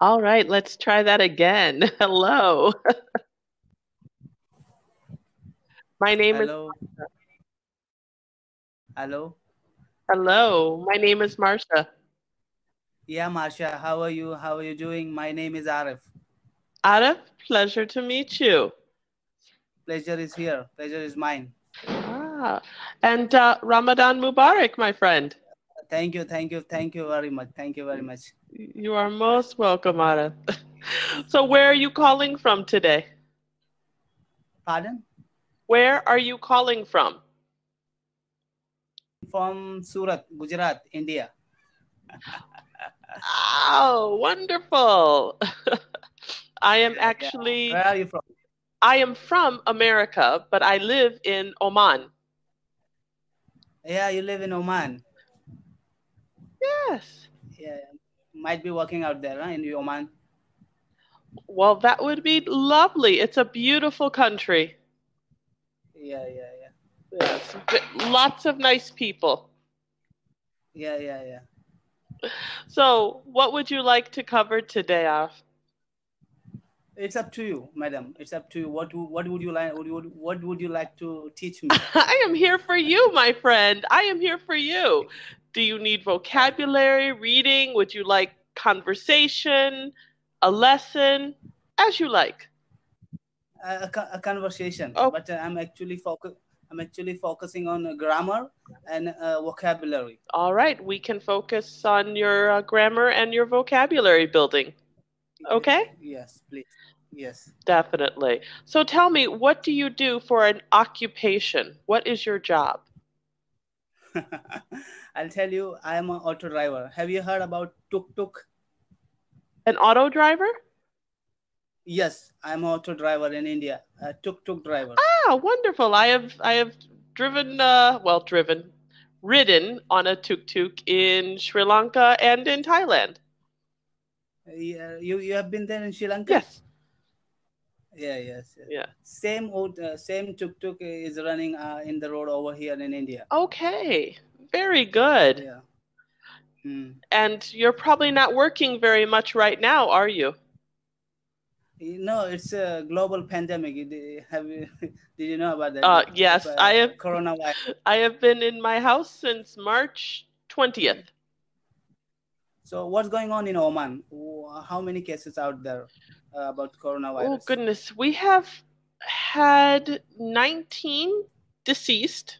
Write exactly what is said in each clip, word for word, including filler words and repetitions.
All right, let's try that again. Hello. My name Hello. is Marcia. Hello. Hello. My name is Marcia. Yeah, Marcia. How are you? How are you doing? My name is Arif. Arif, pleasure to meet you. Pleasure is here. Pleasure is mine. Ah, and uh, Ramadan Mubarak, my friend. Thank you, thank you, thank you very much. Thank you very much. You are most welcome, Arif. So where are you calling from today? Pardon? Where are you calling from? From Surat, Gujarat, India. Oh, wonderful. I am actually... Yeah. Where are you from? I am from America, but I live in Oman. Yeah, you live in Oman. Yes. Yeah, might be working out there, right, in Oman. Well, that would be lovely. It's a beautiful country. Yeah, yeah, yeah. Yes, lots of nice people. Yeah, yeah, yeah. So, what would you like to cover today, Arif? It's up to you, madam. It's up to you. What what would you like? What would what would you like to teach me? I am here for you, my friend. I am here for you. Do you need vocabulary, reading? Would you like conversation, a lesson, as you like? A, a conversation. Oh. But uh, I'm actually focus. I'm actually focusing on uh, grammar and uh, vocabulary. All right, we can focus on your uh, grammar and your vocabulary building. Okay? Yes, please. Yes. Definitely. So tell me, what do you do for an occupation? What is your job? I'll tell you, I am an auto driver. Have you heard about tuk-tuk? An auto driver? Yes, I'm an auto driver in India, a tuk-tuk driver. Ah, wonderful. I have I have driven, uh, well, driven, ridden on a tuk-tuk in Sri Lanka and in Thailand. Yeah, you you have been there in Sri Lanka? Yes. Yeah, yes. yes. Yeah. Same old, uh, same tuk-tuk is running uh, in the road over here in India. Okay, very good. Yeah. Mm. And you're probably not working very much right now, are you? No, it's a global pandemic. Have you, did you know about that? Uh, yes, about I have. Coronavirus. I have been in my house since March twentieth. So what's going on in Oman? How many cases out there uh, about coronavirus? Oh, goodness. We have had nineteen deceased,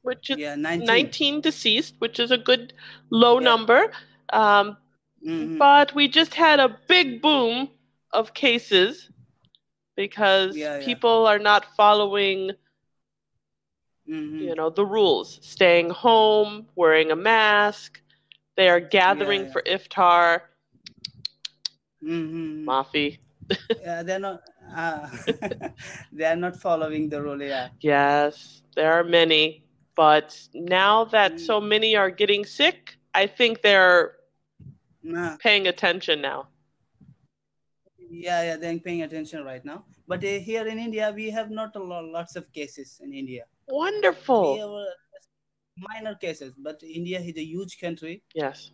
which is yeah, nineteen. nineteen deceased, which is a good low yeah. number. Um, mm-hmm. But we just had a big boom of cases because yeah, people yeah. are not following mm-hmm. you know, the rules, staying home, wearing a mask. They are gathering yeah, yeah. for iftar, mm-hmm. mafi. yeah, they're not. Uh, they are not following the rule. Yeah. Yes, there are many, but now that mm. so many are getting sick, I think they're nah. paying attention now. Yeah, yeah, they're paying attention right now. But uh, here in India, we have not a lot, lots of cases in India. Wonderful. We have, uh, minor cases, but India is a huge country. Yes.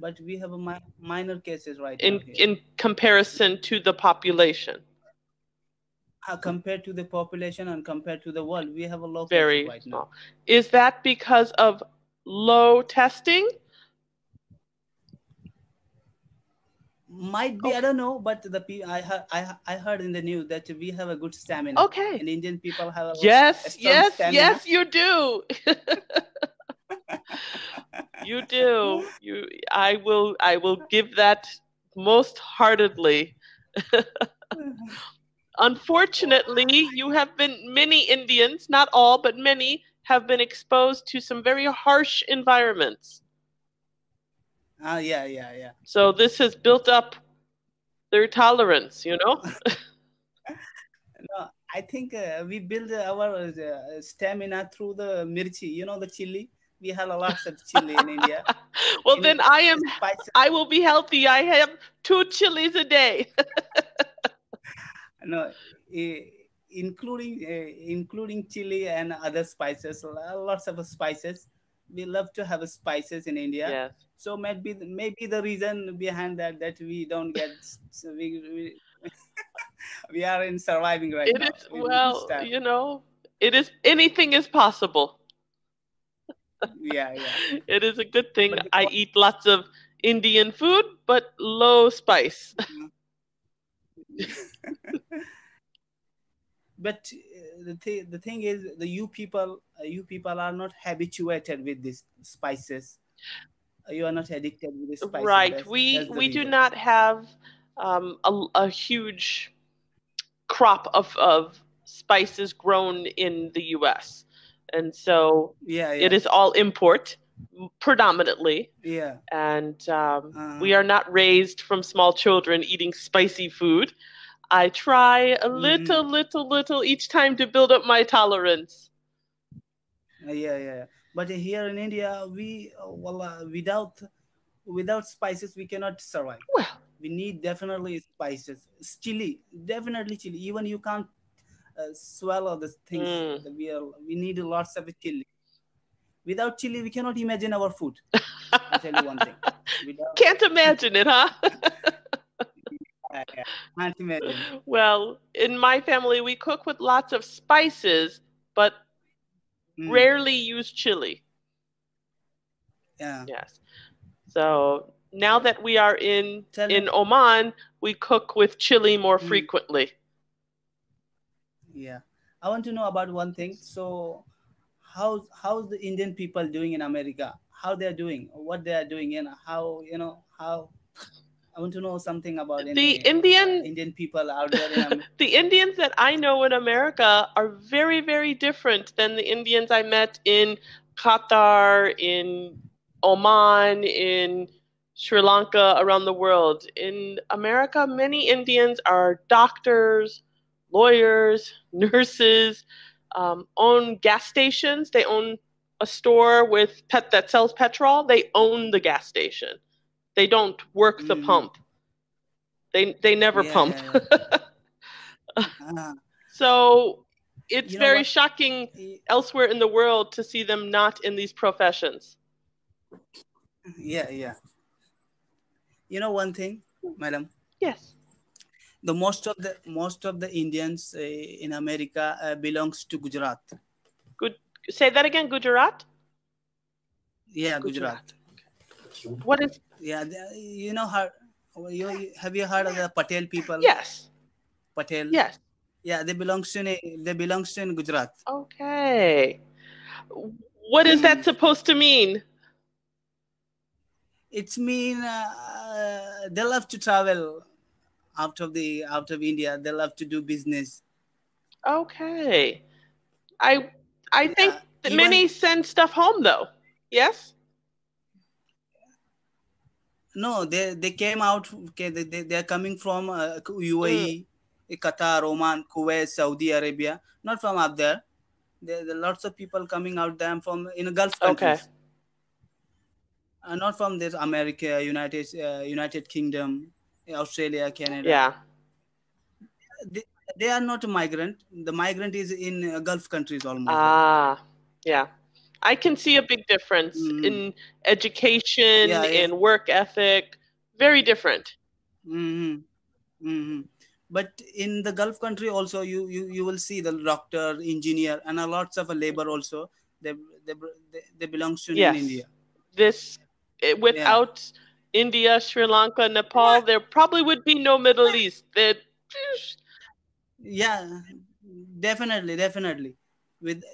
But we have a mi minor cases right in, now. In comparison to the population. Uh, compared to the population and compared to the world, we have a low Very right small. Now. Is that because of low testing? Might be, okay. I don't know, but the I heard, I, I heard in the news that we have a good stamina. Okay. And Indian people have a yes, strong yes, stamina. Yes, you do. you do. You. I will. I will give that most heartedly. Unfortunately, you have been many Indians, not all, but many have been exposed to some very harsh environments. Ah, yeah, yeah, yeah. So this has built up their tolerance, you know? No, I think uh, we build our uh, stamina through the mirchi, you know, the chili. We have a lot of chili in India. Well, in then India, I am, I will be healthy. I have two chilies a day. No, uh, including, uh, including chili and other spices, lots of spices. We love to have spices in India. Yes. So maybe maybe the reason behind that that we don't get so we we, we are in surviving right it now. Is, we well, you know, it is anything is possible. Yeah, yeah. It is a good thing. But I eat lots of Indian food, but low spice. But uh, the th the thing is, the you people uh, you people are not habituated with these spices. You are not addicted with the spices. Right. That's, we that's we reason. do not have um, a, a huge crop of, of spices grown in the U S And so yeah, yeah. it is all import predominantly. Yeah. And um, uh, we are not raised from small children eating spicy food. I try a little, mm-hmm. little, little each time to build up my tolerance. Yeah, yeah. yeah. But here in India, we well, without without spices, we cannot survive. Well, we need definitely spices. Chili, definitely chili. Even you can't uh, swallow the things. Mm. We are, we need lots of chili. Without chili, we cannot imagine our food. I'll tell you one thing. Without... Can't imagine it, huh? yeah, yeah. Can't imagine. Well, in my family, we cook with lots of spices, but Mm. rarely use chili. Yeah. Yes. So now that we are in Tell in me. Oman, we cook with chili more mm. frequently. Yeah. I want to know about one thing. So how how's the Indian people doing in America? How they're doing, what they are doing, and how, you know, how I want to know something about the Indian, Indian, uh, Indian people out there. In America. The Indians that I know in America are very, very different than the Indians I met in Qatar, in Oman, in Sri Lanka, around the world. In America, many Indians are doctors, lawyers, nurses, um, own gas stations. They own a store with pet that sells petrol. They own the gas station. They don't work the mm. pump. They they never yeah, pump. Yeah, yeah. uh, so it's you know very what? shocking elsewhere in the world to see them not in these professions. Yeah, yeah. You know one thing, madam? Yes. The most of the most of the Indians uh, in America uh, belongs to Gujarat. Good. Say that again, Gujarat? Yeah, Gujarat. Gujarat. What is Yeah, you know, you, have you heard of the Patel people? Yes. Patel? Yes. Yeah, they belong to, they belong to Gujarat. Okay. What is that supposed to mean? It's mean uh, they love to travel out of, the, out of India. They love to do business. Okay. I, I yeah. think that Even, many send stuff home, though. Yes? No, they they came out. Okay, they they, they are coming from uh, U A E, mm. Qatar, Oman, Kuwait, Saudi Arabia. Not from up there. There, there are lots of people coming out there from in the Gulf countries. Okay. Uh, not from this America, United uh, United Kingdom, Australia, Canada. Yeah. They, they are not a migrant. The migrant is in uh, Gulf countries almost. Ah, yeah. I can see a big difference mm. in education, yeah, yeah. in work ethic. Very different. Mm-hmm. Mm-hmm. But in the Gulf country also, you, you, you will see the doctor, engineer, and a lots of a labor also. They, they, they belong to yes. in India. This, without yeah. India, Sri Lanka, Nepal, yeah. there probably would be no Middle East. They're... Yeah, definitely, definitely. With...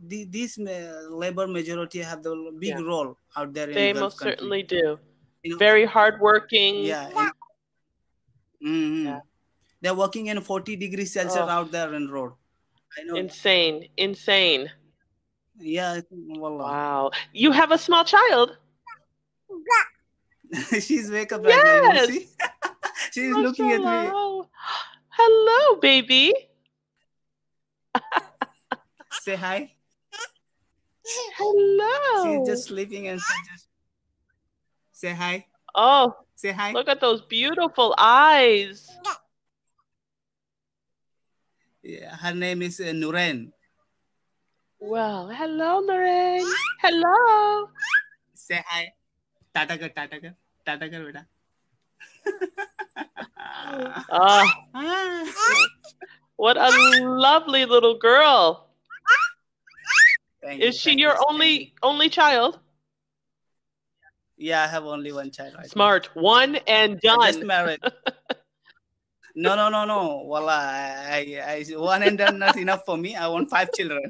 The, these uh, labor majority have the big yeah. role out there. In they the most country. certainly do. You know, very hardworking. Yeah, yeah. Mm-hmm. yeah. They're working in forty degrees Celsius oh. out there in road. I know. Insane, insane. Yeah. Wallah. Wow. You have a small child. She's wake up yes. right now. She? She's oh, looking hello. at me. Hello, baby. Say hi. Hello. She's just sleeping and she just say hi. Oh, say hi. Look at those beautiful eyes. Yeah, her name is uh, Nuren. Well, hello, Nuren. Hello. Say hi. Tata kar, tata kar, tata kar, beta. uh, what a lovely little girl. Thank Is you, she your you, only only child? Yeah, I have only one child. I Smart. Think. One and done. I just married. No, no, no, no. Wallah, I, I, one and done not enough for me. I want five children.